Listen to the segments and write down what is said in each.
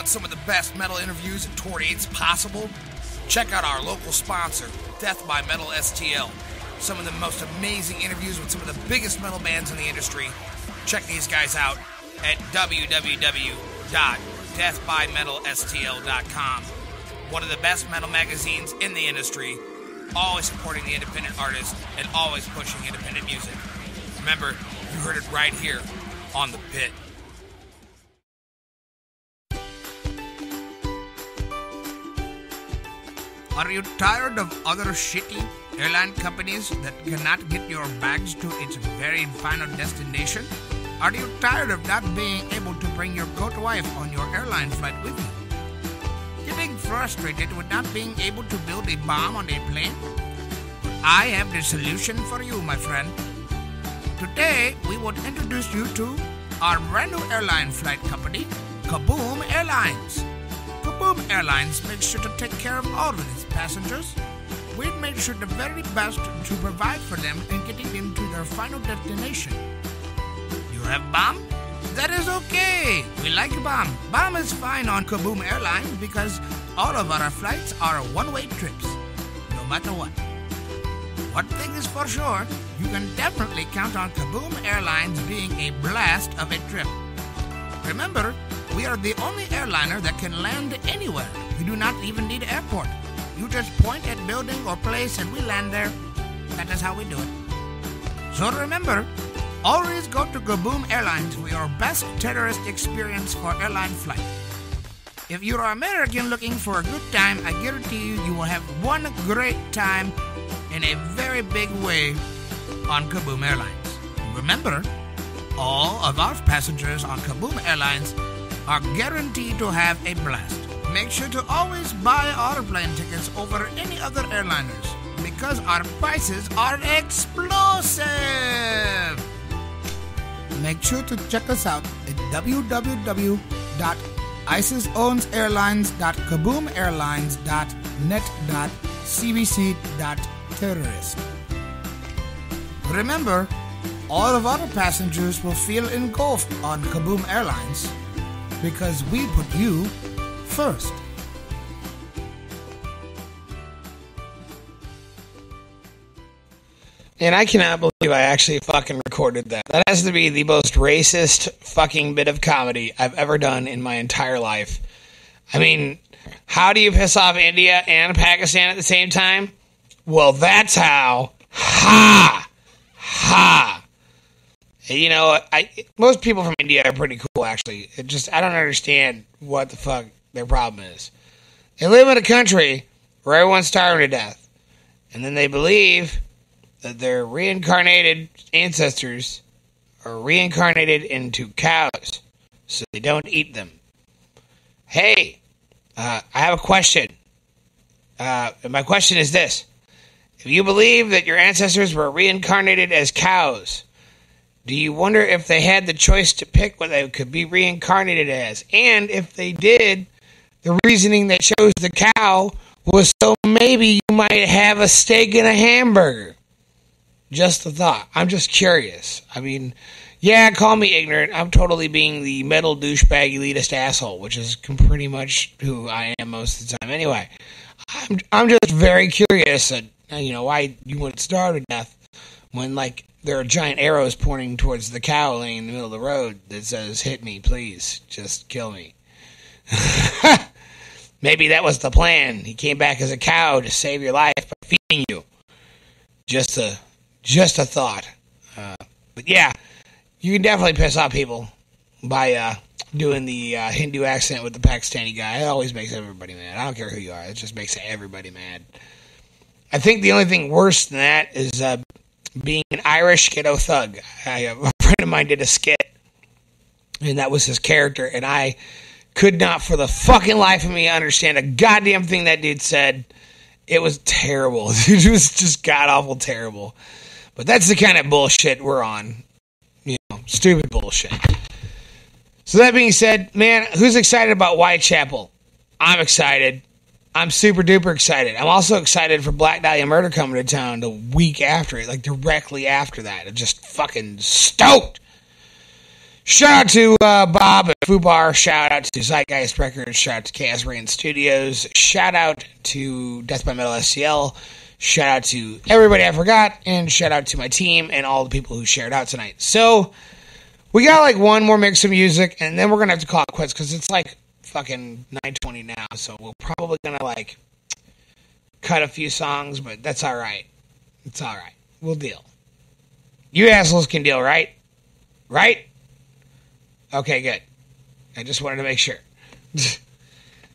want some of the best metal interviews and tour dates possible? Check out our local sponsor, Death by Metal STL. Some of the most amazing interviews with some of the biggest metal bands in the industry. Check these guys out at www.deathbymetalstl.com. One of the best metal magazines in the industry, always supporting the independent artists and always pushing independent music. Remember, you heard it right here on The Pit. Are you tired of other shitty airline companies that cannot get your bags to its very final destination? Are you tired of not being able to bring your goat wife on your airline flight with you? Getting frustrated with not being able to build a bomb on a plane? But I have the solution for you, my friend. Today, we will introduce you to our brand new airline flight company, Kaboom Airlines. Kaboom Airlines makes sure to take care of all of its passengers. We make sure the very best to provide for them and getting them to their final destination. You have bomb? That is okay. We like bomb. Bomb is fine on Kaboom Airlines because all of our flights are one-way trips, no matter what. One thing is for sure, you can definitely count on Kaboom Airlines being a blast of a trip. Remember, we are the only airliner that can land anywhere. You do not even need an airport. You just point at building or place and we land there. That is how we do it. So remember, always go to Kaboom Airlines for your best terrorist experience for airline flight. If you are American looking for a good time, I guarantee you, you will have one great time in a very big way on Kaboom Airlines. Remember, all of our passengers on Kaboom Airlines are guaranteed to have a blast. Make sure to always buy our plane tickets over any other airliners because our prices are explosive. Make sure to check us out at www.isisownsairlines.kaboomairlines.net.cbc.terrorist. Remember, all of our passengers will feel engulfed on Kaboom Airlines because we put you first. And I cannot believe I actually fucking recorded that. That has to be the most racist fucking bit of comedy I've ever done in my entire life. I mean, how do you piss off India and Pakistan at the same time? Well, that's how. Ha! Ha! You know, most people from India are pretty cool, actually. It just, I don't understand what the fuck their problem is. They live in a country where everyone's starving to death. And then they believe that their reincarnated ancestors are reincarnated into cows, so they don't eat them. Hey, I have a question. And my question is this. If you believe that your ancestors were reincarnated as cows, do you wonder if they had the choice to pick what they could be reincarnated as? And if they did, the reasoning they chose the cow was so maybe you might have a steak and a hamburger. Just a thought. I'm just curious. I mean, yeah, call me ignorant. I'm totally being the metal douchebag elitist asshole, which is pretty much who I am most of the time anyway. I'm just very curious at, you know, why you wouldn't starve to death when, like, there are giant arrows pointing towards the cow laying in the middle of the road that says, "Hit me, please. Just kill me." Maybe that was the plan. He came back as a cow to save your life by feeding you. Just a thought. But yeah, you can definitely piss off people by doing the Hindu accent with the Pakistani guy. It always makes everybody mad. I don't care who you are. It just makes everybody mad. I think the only thing worse than that is being an Irish ghetto thug. A friend of mine did a skit, and that was his character, and I could not for the fucking life of me understand a goddamn thing that dude said. It was terrible. It was just god-awful terrible. But that's the kind of bullshit we're on. You know, stupid bullshit. So that being said, man, who's excited about Whitechapel? I'm excited. I'm super duper excited. I'm also excited for Black Dahlia Murder coming to town the week after it, like directly after that. I'm just fucking stoked. Shout out to Bob and Fubar, shout out to Zeitgeist Records, shout out to Chaos Rain Studios, shout out to Death by Metal STL, shout out to everybody I forgot, and shout out to my team and all the people who shared out tonight. So, we got like one more mix of music, and then we're going to have to call it quits, because it's like fucking 9:20 now, so we're probably going to like cut a few songs, but that's alright. It's alright. We'll deal. You assholes can deal, right? Right? Okay, good. I just wanted to make sure.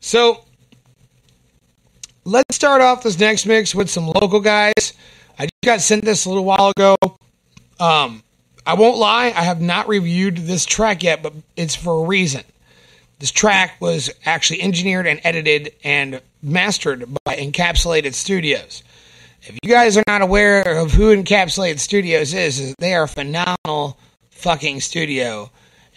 So, let's start off this next mix with some local guys. I just got sent this a little while ago. I won't lie, I have not reviewed this track yet, but it's for a reason. This track was actually engineered and edited and mastered by Encapsulated Studios. If you guys are not aware of who Encapsulated Studios is they are a phenomenal fucking studio.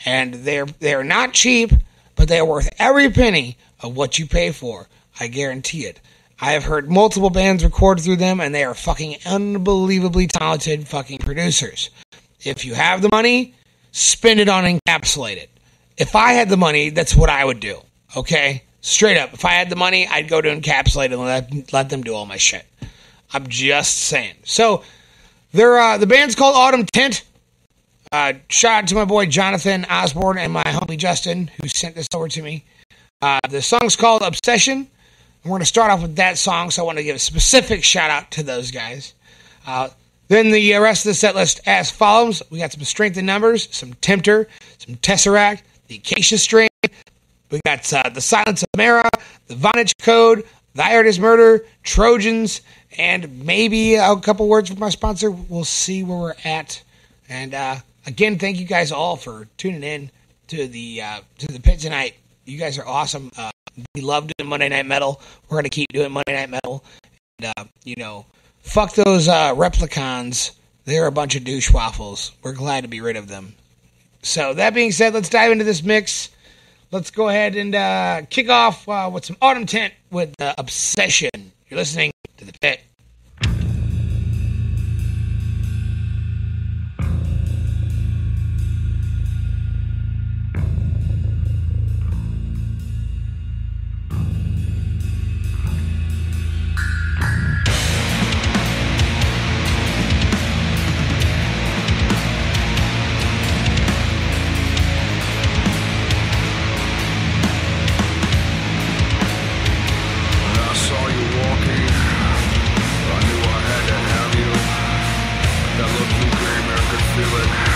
And they're not cheap, but they're worth every penny of what you pay for. I guarantee it. I have heard multiple bands record through them, and they are fucking unbelievably talented fucking producers. If you have the money, spend it on Encapsulated. If I had the money, that's what I would do. Okay? Straight up. If I had the money, I'd go to Encapsulated and let them do all my shit. I'm just saying. So, the band's called Autumn Tint. Shout out to my boy Jonathan Osborne and my homie Justin, who sent this over to me. The song's called Obsession. We're going to start off with that song, so I want to give a specific shout out to those guys. Then the rest of the set list as follows. We got some Strength in Numbers, some Tempter, some Tesseract, the Acacia Strain. We got the Silence of Mara, the Vonage Code, Thy Art is Murder, Trojans, and maybe a couple words from my sponsor. We'll see where we're at. And, again, thank you guys all for tuning in to the pit tonight. You guys are awesome. We love doing Monday Night Metal. We're gonna keep doing Monday Night Metal. And fuck those replicons. They're a bunch of douche waffles. We're glad to be rid of them. So that being said, let's dive into this mix. Let's go ahead and kick off with some Autumn Tint with Obsession. You're listening to the Pit. Feel it.